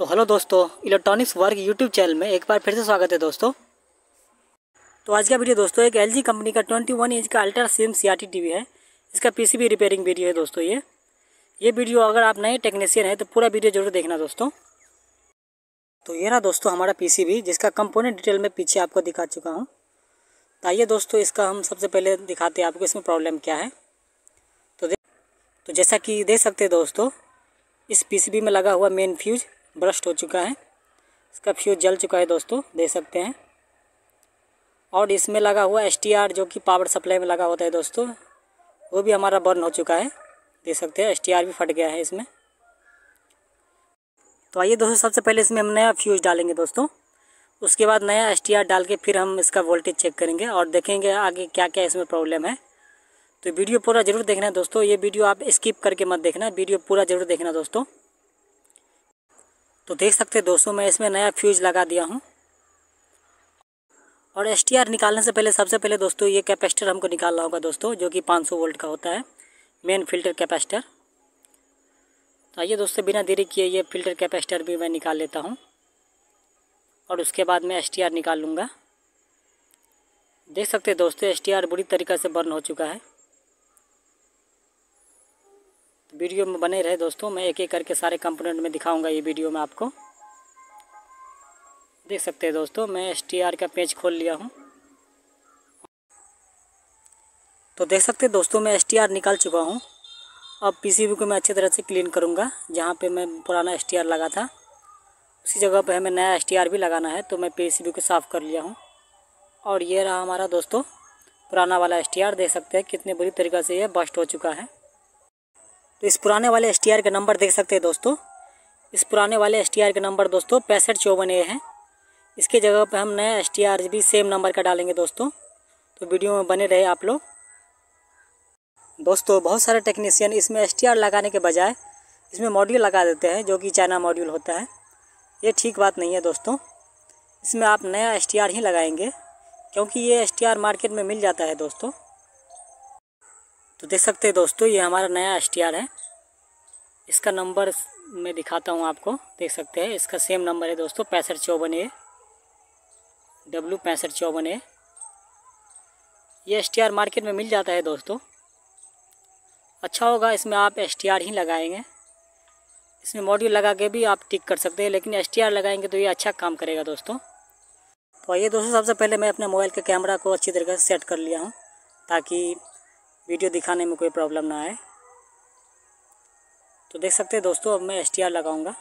तो हेलो दोस्तों, electronics work YouTube channel में एक बार फिर से स्वागत है दोस्तों। तो आज का वीडियो दोस्तों एक LG कंपनी का 21 इंच का अल्ट्रा स्लिम CRT टीवी है। इसका PCB रिपेयरिंग वीडियो है दोस्तों। ये वीडियो अगर आप नए टेक्नीशियन है तो पूरा वीडियो जरूर देखना दोस्तों। तो ये ना दोस्तों हमारा PCB, जिसका कंपोनेंट डिटेल में पीछे आपको दिखा चुका हूँ। तो आइए दोस्तों इसका हम सबसे पहले दिखाते हैं आपको इसमें प्रॉब्लम क्या है। तो जैसा कि देख सकते हैं दोस्तों, इस PCB में लगा हुआ मेन फ्यूज ब्रस्ट हो चुका है, इसका फ्यूज जल चुका है दोस्तों, देख सकते हैं। और इसमें लगा हुआ STR जो कि पावर सप्लाई में लगा होता है दोस्तों, वो भी हमारा बर्न हो चुका है, देख सकते हैं। STR भी फट गया है इसमें। तो आइए दोस्तों सबसे पहले इसमें हम नया फ्यूज डालेंगे दोस्तों, उसके बाद नया STR डाल के फिर हम इसका वोल्टेज चेक करेंगे और देखेंगे आगे क्या क्या इसमें प्रॉब्लम है। तो वीडियो पूरा जरूर देखना है दोस्तों, ये वीडियो आप स्किप करके मत देखना, वीडियो पूरा जरूर देखना दोस्तों। तो देख सकते हैं दोस्तों मैं इसमें नया फ्यूज लगा दिया हूँ। और STR निकालने से पहले सबसे पहले दोस्तों ये कैपेसिटर हमको निकालना होगा दोस्तों, जो कि 500 वोल्ट का होता है, मेन फिल्टर कैपेसिटर। तो आइए दोस्तों बिना देरी किए ये फिल्टर कैपेसिटर भी मैं निकाल लेता हूँ और उसके बाद मैं STR निकाल लूँगा। देख सकते हैं दोस्तों STR बुरी तरीक़े से बर्न हो चुका है। वीडियो में बने रहे दोस्तों, मैं एक एक करके सारे कंपोनेंट में दिखाऊंगा ये वीडियो में आपको। देख सकते हैं दोस्तों मैं STR का पेज खोल लिया हूं। तो देख सकते हैं दोस्तों मैं STR निकाल चुका हूं। अब PCB को मैं अच्छी तरह से क्लीन करूंगा। जहां पे मैं पुराना STR लगा था उसी जगह पे हमें नया STR भी लगाना है, तो मैं PCB को साफ़ कर लिया हूँ। और ये रहा हमारा दोस्तों पुराना वाला STR, देख सकते हैं कितने बुरी तरीक़े से यह बस्ट हो चुका है। तो इस पुराने वाले STR का नंबर देख सकते हैं दोस्तों, इस पुराने वाले STR का नंबर दोस्तों 6554A है। इसके जगह पे हम नया STR भी सेम नंबर का डालेंगे दोस्तों। तो वीडियो में बने रहे आप लोग। दोस्तों बहुत सारे टेक्नीशियन इसमें STR लगाने के बजाय इसमें मॉड्यूल लगा देते हैं, जो कि चाइना मॉड्यूल होता है। ये ठीक बात नहीं है दोस्तों, इसमें आप नया STR ही लगाएंगे, क्योंकि ये STR मार्केट में मिल जाता है दोस्तों। तो देख सकते हैं दोस्तों ये हमारा नया STR है, इसका नंबर मैं दिखाता हूँ आपको। देख सकते हैं इसका सेम नंबर है दोस्तों 6554A, W6554A। ये STR मार्केट में मिल जाता है दोस्तों। अच्छा होगा इसमें आप STR ही लगाएंगे, इसमें मॉड्यूल लगा के भी आप टिक कर सकते हैं, लेकिन STR लगाएंगे तो ये अच्छा काम करेगा दोस्तों। तो ये दोस्तों सबसे पहले मैं अपने मोबाइल के कैमरा को अच्छी तरीके से सेट कर लिया हूँ, ताकि वीडियो दिखाने में कोई प्रॉब्लम ना आए। तो देख सकते हैं दोस्तों अब मैं STR लगाऊंगा।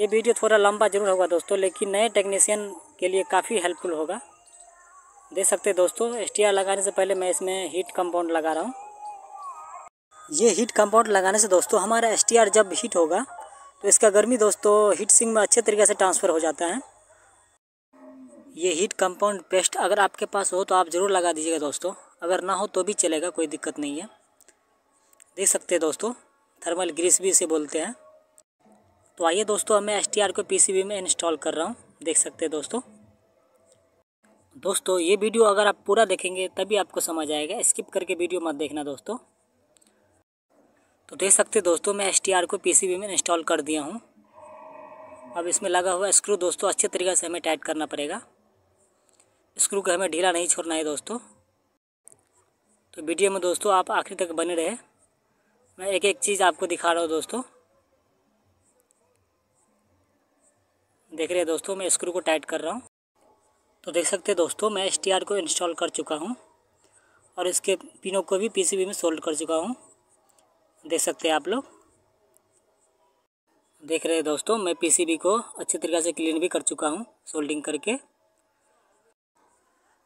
ये वीडियो थोड़ा लंबा ज़रूर होगा दोस्तों, लेकिन नए टेक्नीशियन के लिए काफ़ी हेल्पफुल होगा। देख सकते हैं दोस्तों STR लगाने से पहले मैं इसमें हीट कंपाउंड लगा रहा हूँ। ये हीट कंपाउंड लगाने से दोस्तों हमारा STR जब हीट होगा तो इसका गर्मी दोस्तों हीट सिंक में अच्छे तरीके से ट्रांसफ़र हो जाता है। ये हीट कंपाउंड पेस्ट अगर आपके पास हो तो आप ज़रूर लगा दीजिएगा दोस्तों, अगर ना हो तो भी चलेगा, कोई दिक्कत नहीं है। देख सकते हैं दोस्तों थर्मल ग्रीस भी इसे बोलते हैं। तो आइए दोस्तों अब मैं STR को PCB में इंस्टॉल कर रहा हूँ। देख सकते हैं दोस्तों ये वीडियो अगर आप पूरा देखेंगे तभी आपको समझ आएगा, स्किप करके वीडियो मत देखना दोस्तों। तो देख सकते दोस्तों मैं STR को PCB में इंस्टॉल कर दिया हूँ। अब इसमें लगा हुआ स्क्रू दोस्तों अच्छे तरीके से हमें टाइट करना पड़ेगा, स्क्रू को हमें ढीला नहीं छोड़ना है दोस्तों। तो वीडियो में दोस्तों आप आखिर तक बने रहे, मैं एक एक चीज़ आपको दिखा रहा हूँ दोस्तों। देख रहे हैं दोस्तों मैं स्क्रू को टाइट कर रहा हूँ। तो देख सकते हैं दोस्तों मैं STR को इंस्टॉल कर चुका हूँ और इसके पिनों को भी PCB में सोल्ड कर चुका हूँ, देख सकते हैं आप लोग। देख रहे हैं दोस्तों मैं PCB को अच्छे तरीके से क्लीन भी कर चुका हूँ सोल्डिंग करके।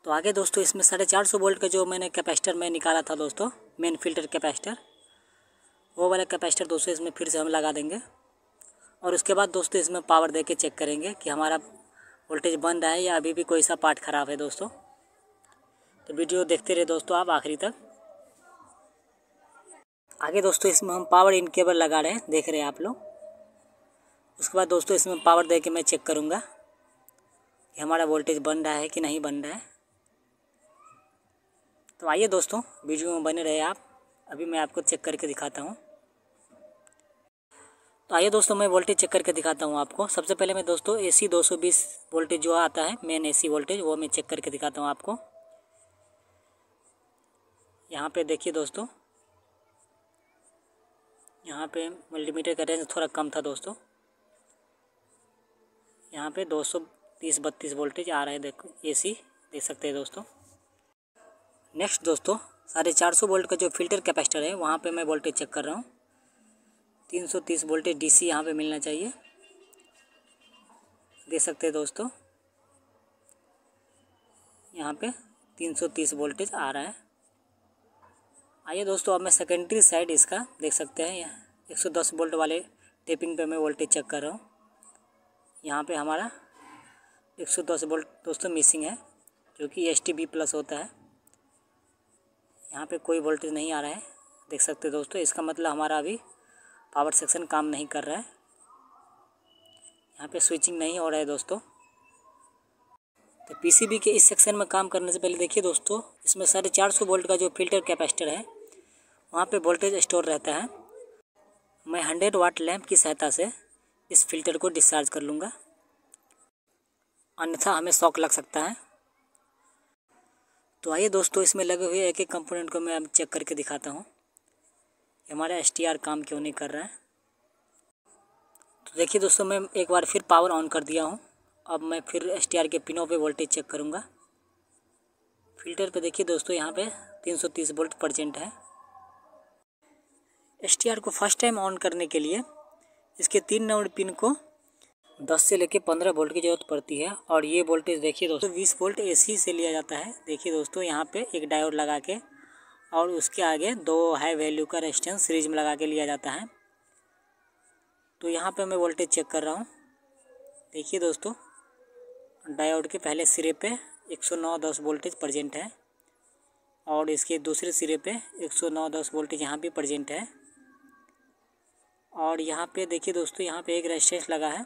तो आगे दोस्तों इसमें 450 वोल्ट का जो मैंने कैपेसिटर में निकाला था दोस्तों, मेन फिल्टर कैपेसिटर, वो वाला कैपेसिटर दोस्तों इसमें फिर से हम लगा देंगे। और उसके बाद दोस्तों इसमें पावर दे के चेक करेंगे कि हमारा वोल्टेज बन रहा है या अभी भी कोई सा पार्ट ख़राब है दोस्तों। तो वीडियो देखते रहे दोस्तों आप आखिरी तक। आगे दोस्तों इसमें हम पावर इन केबल लगा रहे हैं, देख रहे हैं आप लोग। उसके बाद दोस्तों इसमें पावर दे के मैं चेक करूँगा कि हमारा वोल्टेज बन रहा है कि नहीं बन रहा है। तो आइए दोस्तों वीडियो में बने रहे आप, अभी मैं आपको चेक करके दिखाता हूँ। तो आइए दोस्तों मैं वोल्टेज चेक करके दिखाता हूँ आपको। सबसे पहले मैं दोस्तों एसी 220 वोल्टेज जो आता है मेन एसी वोल्टेज वो मैं चेक करके दिखाता हूँ आपको। यहाँ पे देखिए दोस्तों, यहाँ पे मल्टीमीटर का रेंज थोड़ा कम था दोस्तों। यहाँ पे 230-32 वोल्टेज आ रहा है, देखो एसी देख सकते हैं दोस्तों। नेक्स्ट दोस्तों 450 वोल्ट का जो फिल्टर कैपेसिटर है वहाँ पे मैं वोल्टेज चेक कर रहा हूँ। 330 वोल्टेज डीसी यहाँ पे मिलना चाहिए, देख सकते हैं दोस्तों। यहाँ पे 330 वोल्टेज आ रहा है। आइए दोस्तों अब मैं सेकेंडरी साइड इसका देख सकते हैं, 110 वोल्ट वाले टेपिंग पे मैं वोल्टेज चेक कर रहा हूँ। यहाँ पे हमारा 110 वोल्ट दोस्तों मिसिंग है, जो कि STB प्लस होता है। यहाँ पे कोई वोल्टेज नहीं आ रहा है, देख सकते हैं दोस्तों। इसका मतलब हमारा अभी पावर सेक्शन काम नहीं कर रहा है, यहाँ पे स्विचिंग नहीं हो रहा है दोस्तों। तो PCB के इस सेक्शन में काम करने से पहले देखिए दोस्तों, इसमें 450 वोल्ट का जो फिल्टर कैपेसिटर है वहाँ पे वोल्टेज स्टोर रहता है। मैं 100 वाट लैंप की सहायता से इस फिल्टर को डिस्चार्ज कर लूँगा, अन्यथा हमें शॉक लग सकता है। तो आइए दोस्तों इसमें लगे हुए एक एक कंपोनेंट को मैं चेक करके दिखाता हूँ, हमारा STR काम क्यों नहीं कर रहा है। तो देखिए दोस्तों मैं एक बार फिर पावर ऑन कर दिया हूँ। अब मैं फिर STR के पिनों पे वोल्टेज चेक करूँगा। फिल्टर पे देखिए दोस्तों यहाँ पे 330 वोल्ट परसेंट है। STR को फर्स्ट टाइम ऑन करने के लिए इसके 3 नंबर पिन को 10 से लेकर 15 वोल्ट की ज़रूरत पड़ती है, और ये वोल्टेज देखिए दोस्तों 20 वोल्ट AC से लिया जाता है। देखिए दोस्तों यहाँ पे एक डायोड लगा के और उसके आगे 2 हाई वैल्यू का रेजिस्टेंस सीरीज में लगा के लिया जाता है। तो यहाँ पे मैं वोल्टेज चेक कर रहा हूँ। देखिए दोस्तों डायोड के पहले सिरे पे 109.10 वोल्टेज प्रेजेंट है, और इसके दूसरे सिरे पे 109.10 वोल्टेज यहाँ भी प्रेजेंट है। और यहाँ पे देखिए दोस्तों यहाँ पे एक रेजिस्टेंस लगा है,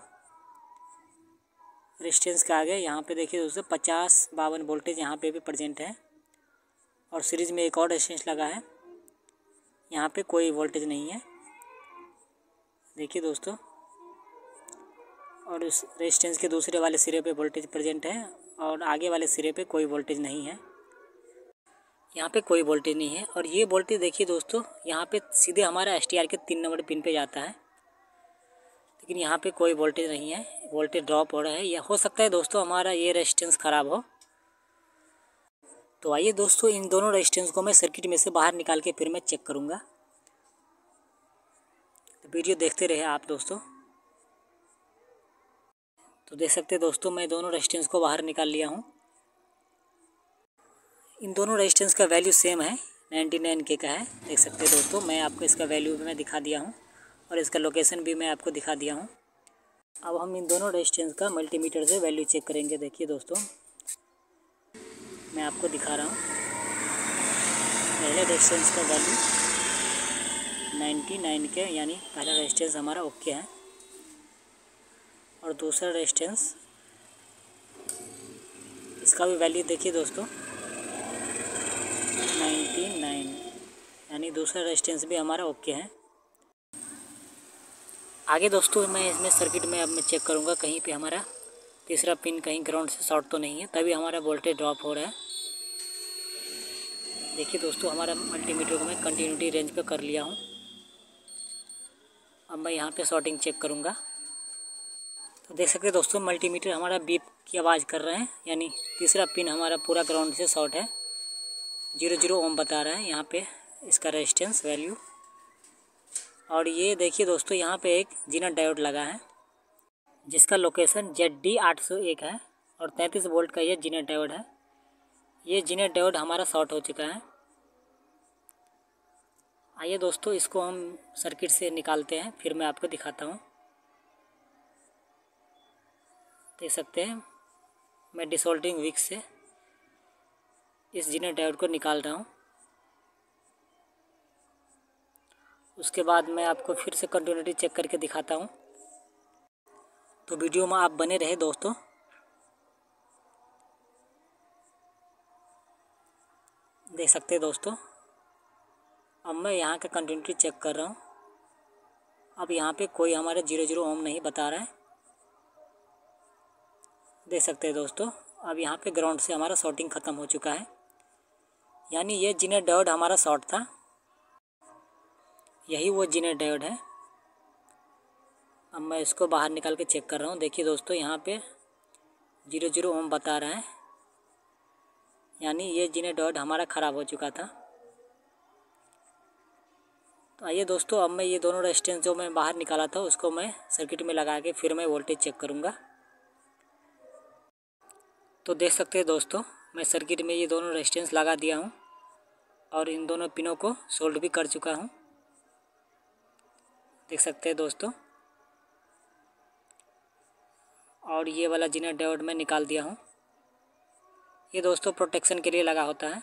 रेजिस्टेंस के आगे यहाँ पे देखिए दोस्तों 50-52 वोल्टेज यहाँ पे भी प्रेजेंट है, और सीरीज में एक और रेजिस्टेंस लगा है। यहाँ पे कोई वोल्टेज नहीं है देखिए दोस्तों, और उस रेजिस्टेंस के दूसरे वाले सिरे पे वोल्टेज प्रेजेंट है, और आगे वाले सिरे पे कोई वोल्टेज नहीं है। यहाँ पे कोई वोल्टेज नहीं है, और ये वोल्टेज देखिए दोस्तों यहाँ पे सीधे हमारा STR के 3 नंबर पिन पे जाता है, लेकिन यहाँ पे कोई वोल्टेज नहीं है, वोल्टेज ड्रॉप हो रहा है। यह हो सकता है दोस्तों हमारा ये रेजिस्टेंस ख़राब हो। तो आइए दोस्तों इन दोनों रेजिस्टेंस को मैं सर्किट में से बाहर निकाल के फिर मैं चेक करूँगा। तो वीडियो देखते रहे आप दोस्तों। तो देख सकते हैं दोस्तों मैं दोनों रेजिस्टेंस को बाहर निकाल लिया हूँ। इन दोनों रेजिस्टेंस का वैल्यू सेम है, 99K का है। देख सकते हैं दोस्तों मैं आपको इसका वैल्यू भी मैं दिखा दिया हूँ, और इसका लोकेशन भी मैं आपको दिखा दिया हूँ। अब हम इन दोनों रेजिस्टेंस का मल्टीमीटर से वैल्यू चेक करेंगे। देखिए दोस्तों मैं आपको दिखा रहा हूँ, पहले रेजिस्टेंस का वैल्यू 99K, यानी पहला रेजिस्टेंस हमारा ओके है, और दूसरा रेजिस्टेंस इसका भी वैल्यू देखिए दोस्तों 99, यानी दूसरा रेजिस्टेंस भी हमारा ओके है। आगे दोस्तों मैं इसमें सर्किट में अब मैं चेक करूँगा कहीं पे हमारा तीसरा पिन कहीं ग्राउंड से शॉर्ट तो नहीं है, तभी हमारा वोल्टेज ड्रॉप हो रहा है। देखिए दोस्तों हमारा मल्टीमीटर को मैं कंटिन्यूटी रेंज पे कर लिया हूँ। अब मैं यहाँ पे शॉर्टिंग चेक करूँगा। तो देख सकते हैं दोस्तों मल्टीमीटर हमारा बीप की आवाज़ कर रहे हैं, यानी तीसरा पिन हमारा पूरा ग्राउंड से शॉर्ट है। 0 ओम बता रहा है यहाँ पे इसका रेजिस्टेंस वैल्यू। और ये देखिए दोस्तों यहाँ पे एक जीना डायोड लगा है, जिसका लोकेशन ZD801 है, और 33 वोल्ट का ये जीना डायोड है। ये जीना डायोड हमारा शॉर्ट हो चुका है। आइए दोस्तों इसको हम सर्किट से निकालते हैं, फिर मैं आपको दिखाता हूँ। देख सकते हैं मैं डिसोल्डिंग विक से इस जीना डायोड को निकाल रहा हूँ। उसके बाद मैं आपको फिर से कंटिन्यूटी चेक करके दिखाता हूँ। तो वीडियो में आप बने रहे दोस्तों। देख सकते हैं दोस्तों अब मैं यहाँ का कंटिन्यूटी चेक कर रहा हूँ। अब यहाँ पे कोई हमारे 0 ओम नहीं बता रहा है, देख सकते हैं दोस्तों। अब यहाँ पे ग्राउंड से हमारा शॉर्टिंग ख़त्म हो चुका है, यानी ये जिनर डायोड हमारा शॉर्ट था, यही वो जिनर डायोड है। अब मैं इसको बाहर निकाल के चेक कर रहा हूँ। देखिए दोस्तों, यहाँ पे 0 ओम बता रहा है, यानी ये जिनर डायोड हमारा ख़राब हो चुका था। तो आइए दोस्तों, अब मैं ये दोनों रेजिस्टेंस जो मैं बाहर निकाला था उसको मैं सर्किट में लगा के फिर मैं वोल्टेज चेक करूँगा। तो देख सकते हैं दोस्तों, मैं सर्किट में ये दोनों रेजिस्टेंस लगा दिया हूँ और इन दोनों पिनों को सोल्ड भी कर चुका हूँ, देख सकते हैं दोस्तों। और ये वाला जिनर डायोड मैं निकाल दिया हूँ, ये दोस्तों प्रोटेक्शन के लिए लगा होता है।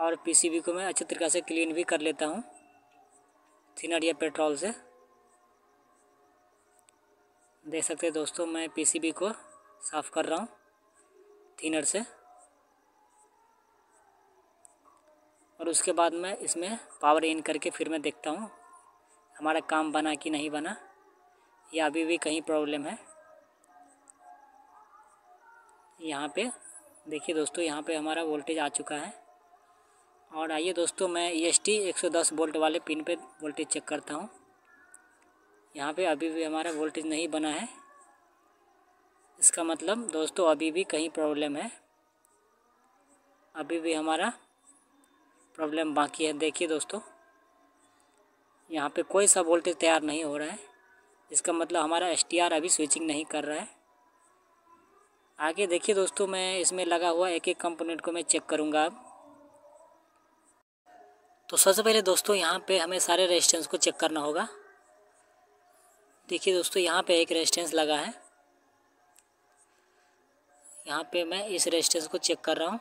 और पीसीबी को मैं अच्छे तरीक़े से क्लीन भी कर लेता हूँ थिनर या पेट्रोल से, देख सकते हैं दोस्तों। मैं पीसीबी को साफ़ कर रहा हूँ थिनर से, और उसके बाद मैं इसमें पावर इन करके फिर मैं देखता हूँ हमारा काम बना कि नहीं बना, या अभी भी कहीं प्रॉब्लम है। यहाँ पे देखिए दोस्तों, यहाँ पे हमारा वोल्टेज आ चुका है। और आइए दोस्तों, मैं EST 110 वोल्ट वाले पिन पे वोल्टेज चेक करता हूँ। यहाँ पे अभी भी हमारा वोल्टेज नहीं बना है, इसका मतलब दोस्तों अभी भी कहीं प्रॉब्लम है, अभी भी हमारा प्रॉब्लम बाकी है। देखिए दोस्तों, यहाँ पे कोई सा वोल्टेज तैयार नहीं हो रहा है, इसका मतलब हमारा STR अभी स्विचिंग नहीं कर रहा है। आगे देखिए दोस्तों, मैं इसमें लगा हुआ एक एक कंपोनेंट को मैं चेक करूँगा। अब तो सबसे पहले दोस्तों, यहाँ पे हमें सारे रेजिस्टेंस को चेक करना होगा। देखिए दोस्तों, यहाँ पे एक रेजिस्टेंस लगा है, यहाँ पे मैं इस रेजिस्टेंस को चेक कर रहा हूँ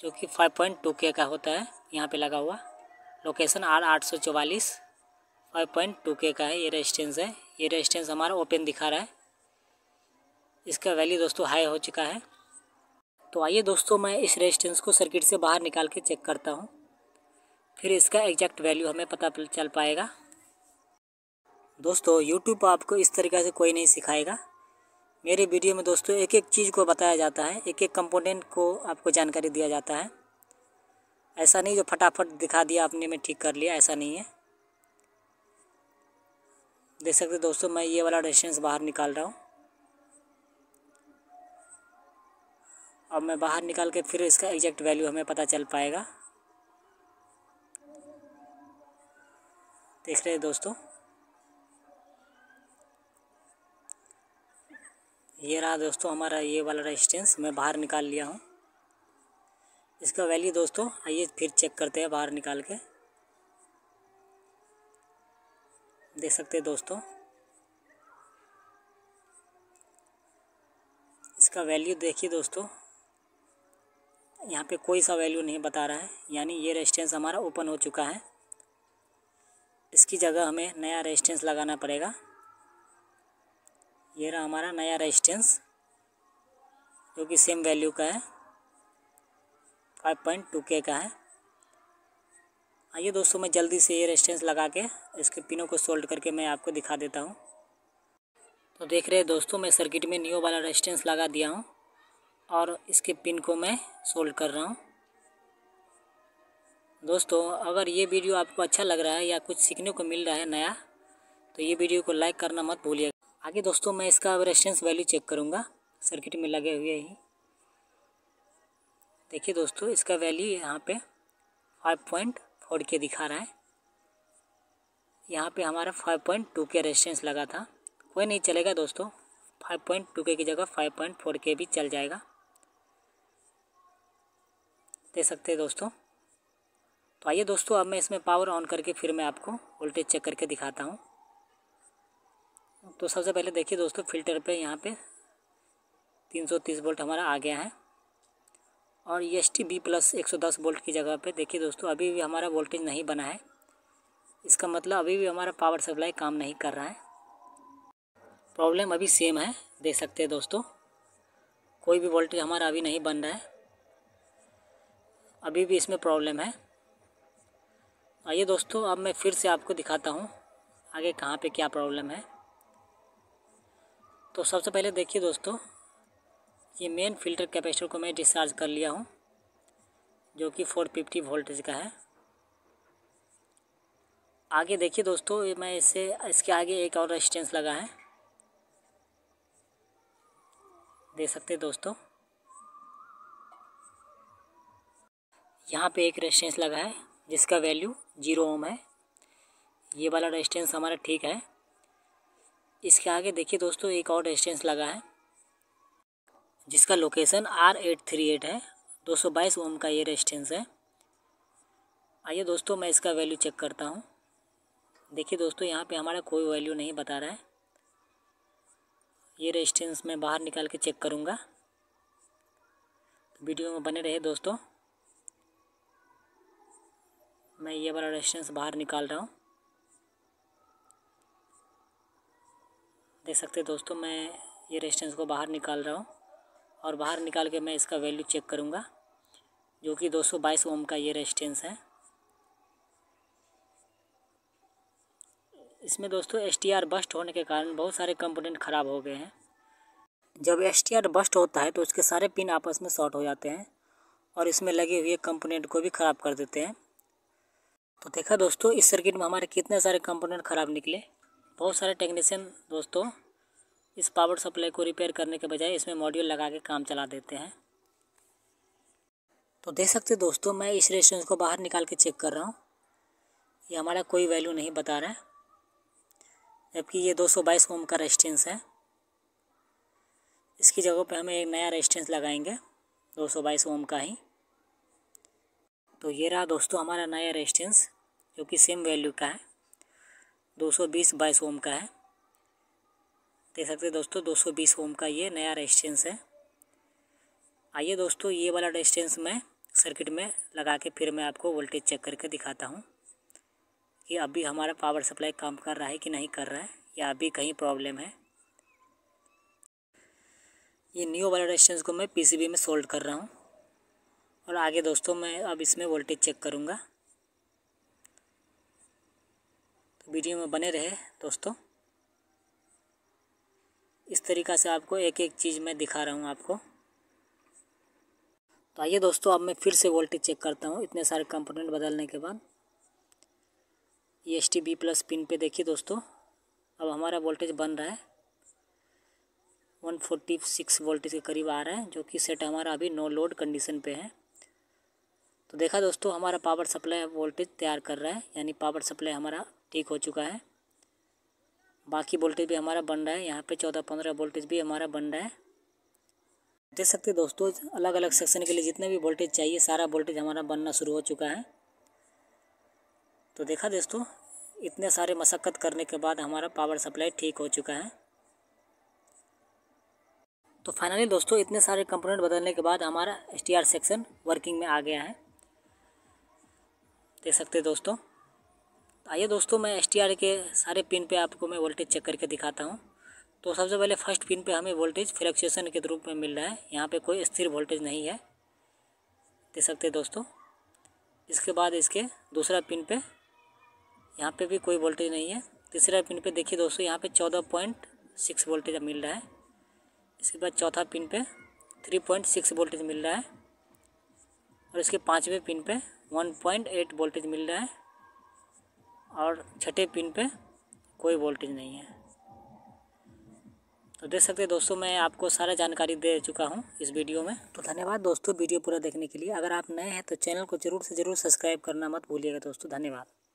जो कि 5.2K का होता है। यहाँ पे लगा हुआ लोकेशन R844 5.2K का है, ये रेजिस्टेंस है। ये रेजिस्टेंस हमारा ओपन दिखा रहा है, इसका वैल्यू दोस्तों हाई हो चुका है। तो आइए दोस्तों, मैं इस रेजिस्टेंस को सर्किट से बाहर निकाल के चेक करता हूँ, फिर इसका एग्जैक्ट वैल्यू हमें पता चल पाएगा। दोस्तों, यूट्यूब आपको इस तरीक़े से कोई नहीं सिखाएगा। मेरे वीडियो में दोस्तों एक एक चीज़ को बताया जाता है, एक एक कंपोनेंट को आपको जानकारी दिया जाता है। ऐसा नहीं जो फटाफट दिखा दिया आपने मैं ठीक कर लिया, ऐसा नहीं है। देख सकते दोस्तों, मैं ये वाला रेजिस्टेंस बाहर निकाल रहा हूँ। अब मैं बाहर निकाल के फिर इसका एग्जैक्ट वैल्यू हमें पता चल पाएगा। देख रहे हैं दोस्तों, ये रहा दोस्तों हमारा ये वाला रेजिस्टेंस, मैं बाहर निकाल लिया हूँ। इसका वैल्यू दोस्तों आइए फिर चेक करते हैं बाहर निकाल के। देख सकते हैं दोस्तों, इसका वैल्यू देखिए दोस्तों, यहाँ पे कोई सा वैल्यू नहीं बता रहा है, यानी ये रेजिस्टेंस हमारा ओपन हो चुका है। इसकी जगह हमें नया रेजिस्टेंस लगाना पड़ेगा। ये रहा हमारा नया रेजिस्टेंस जो कि सेम वैल्यू का है, 5.2K का है। आइए दोस्तों, मैं जल्दी से ये रेजिस्टेंस लगा के इसके पिनों को सोल्ड करके मैं आपको दिखा देता हूँ। तो देख रहे हैं दोस्तों, मैं सर्किट में नियो वाला रेजिस्टेंस लगा दिया हूँ और इसके पिन को मैं सोल्ड कर रहा हूँ। दोस्तों, अगर ये वीडियो आपको अच्छा लग रहा है या कुछ सीखने को मिल रहा है नया, तो ये वीडियो को लाइक करना मत भूलिएगा। आगे दोस्तों, मैं इसका रेजिस्टेंस वैल्यू चेक करूँगा सर्किट में लगे हुए ही। देखिए दोस्तों, इसका वैल्यू यहाँ पे 5.4K दिखा रहा है, यहाँ पे हमारा 5.2K रेजिस्टेंस लगा था। कोई नहीं चलेगा दोस्तों, 5.2K की जगह 5.4K भी चल जाएगा, दे सकते हैं दोस्तों। तो आइए दोस्तों, अब मैं इसमें पावर ऑन करके फिर मैं आपको वोल्टेज चेक करके दिखाता हूँ। तो सबसे पहले देखिए दोस्तों, फ़िल्टर पे यहाँ पे 330 वोल्ट हमारा आ गया है, और STB प्लस 110 वोल्ट की जगह पे देखिए दोस्तों अभी भी हमारा वोल्टेज नहीं बना है, इसका मतलब अभी भी हमारा पावर सप्लाई काम नहीं कर रहा है। प्रॉब्लम अभी सेम है, देख सकते हैं दोस्तों, कोई भी वोल्टेज हमारा अभी नहीं बन रहा है, अभी भी इसमें प्रॉब्लम है। आइए दोस्तों, अब मैं फिर से आपको दिखाता हूँ आगे कहाँ पे क्या प्रॉब्लम है। तो सबसे पहले देखिए दोस्तों, ये मेन फ़िल्टर कैपेसिटर को मैं डिस्चार्ज कर लिया हूँ, जो कि 450 वोल्टेज का है। आगे देखिए दोस्तों, मैं इसके आगे एक और रेजिस्टेंस लगा है, देख सकते हैं दोस्तों, यहाँ पे एक रेजिस्टेंस लगा है जिसका वैल्यू 0 ओम है। ये वाला रेजिस्टेंस हमारा ठीक है। इसके आगे देखिए दोस्तों, एक और रेजिस्टेंस लगा है जिसका लोकेशन R838 है, 222 ओम का ये रेजिस्टेंस है। आइए दोस्तों, मैं इसका वैल्यू चेक करता हूँ। देखिए दोस्तों, यहाँ पे हमारा कोई वैल्यू नहीं बता रहा है। ये रेजिस्टेंस मैं बाहर निकाल के चेक करूँगा, वीडियो में बने रहे दोस्तों। मैं ये वाला रेजिस्टेंस बाहर निकाल रहा हूँ, देख सकते हैं दोस्तों, मैं ये रेजिस्टेंस को बाहर निकाल रहा हूँ और बाहर निकाल के मैं इसका वैल्यू चेक करूँगा, जो कि 222 ओम का ये रेजिस्टेंस है। इसमें दोस्तों एसटीआर बस्ट होने के कारण बहुत सारे कंपोनेंट ख़राब हो गए हैं। जब एसटीआर बस्ट होता है तो उसके सारे पिन आपस में शॉर्ट हो जाते हैं और इसमें लगे हुए कंपोनेंट को भी ख़राब कर देते हैं। तो देखा दोस्तों, इस सर्किट में हमारे कितने सारे कंपोनेंट ख़राब निकले। बहुत सारे टेक्नीशियन दोस्तों इस पावर सप्लाई को रिपेयर करने के बजाय इसमें मॉड्यूल लगा के काम चला देते हैं। तो देख सकते दोस्तों, मैं इस रेजिस्टेंस को बाहर निकाल के चेक कर रहा हूँ, ये हमारा कोई वैल्यू नहीं बता रहा है, जबकि ये 222 ओम का रेजिस्टेंस है। इसकी जगह पर हमें एक नया रेजिस्टेंस लगाएंगे 222 ओम का ही। तो ये रहा दोस्तों हमारा नया रेजिस्टेंस, जो कि सेम वैल्यू का है, 222 ओम का है। देख सकते हैं दोस्तों, 220 ओम का ये नया रेजिस्टेंस है। आइए दोस्तों, ये वाला रेजिस्टेंस मैं सर्किट में लगा के फिर मैं आपको वोल्टेज चेक करके दिखाता हूँ कि अभी हमारा पावर सप्लाई काम कर रहा है कि नहीं कर रहा है, या अभी कहीं प्रॉब्लम है। ये न्यू वाला रेजिस्टेंस को मैं PCB में सोल्ड कर रहा हूँ और आगे दोस्तों मैं अब इसमें वोल्टेज चेक करूँगा, तो वीडियो में बने रहे दोस्तों। इस तरीक़ा से आपको एक एक चीज़ मैं दिखा रहा हूँ आपको। तो आइए दोस्तों, अब मैं फिर से वोल्टेज चेक करता हूँ इतने सारे कंपोनेंट बदलने के बाद। ये STB प्लस पिन पे देखिए दोस्तों, अब हमारा वोल्टेज बन रहा है, 146 वोल्टेज के करीब आ रहा है, जो कि सेट हमारा अभी नो लोड कंडीशन पे है। तो देखा दोस्तों, हमारा पावर सप्लाई वोल्टेज तैयार कर रहा है, यानी पावर सप्लाई हमारा ठीक हो चुका है। बाकी वोल्टेज भी हमारा बन रहा है, यहाँ पे 14-15 वोल्टेज भी हमारा बन रहा है। देख सकते दोस्तों, अलग अलग सेक्शन के लिए जितने भी वोल्टेज चाहिए सारा वोल्टेज हमारा बनना शुरू हो चुका है। तो देखा दोस्तों, इतने सारे मशक्क़त करने के बाद हमारा पावर सप्लाई ठीक हो चुका है। तो फाइनली दोस्तों, इतने सारे कंपोनेंट बदलने के बाद हमारा STR सेक्शन वर्किंग में आ गया है, देख सकते हैं दोस्तों। आइए दोस्तों, मैं STR के सारे पिन पे आपको मैं वोल्टेज चेक करके दिखाता हूँ। तो सबसे पहले फर्स्ट पिन पे हमें वोल्टेज फ्लक्चुएशन के रूप में मिल रहा है, यहाँ पे कोई स्थिर वोल्टेज नहीं है, देख सकते हैं दोस्तों। इसके बाद इसके दूसरा पिन पे यहाँ पे भी कोई वोल्टेज नहीं है। तीसरा पिन पे देखिए दोस्तों, यहाँ पे 14.6 वोल्टेज मिल रहा है। इसके बाद चौथा पिन पे 3.6 वोल्टेज मिल रहा है और इसके पाँचवें पिन पे 1.8 वोल्टेज मिल रहा है और छठे पिन पे कोई वोल्टेज नहीं है। तो देख सकते हैं दोस्तों, मैं आपको सारा जानकारी दे चुका हूं इस वीडियो में। तो धन्यवाद दोस्तों वीडियो पूरा देखने के लिए। अगर आप नए हैं तो चैनल को ज़रूर से ज़रूर सब्सक्राइब करना मत भूलिएगा दोस्तों। धन्यवाद।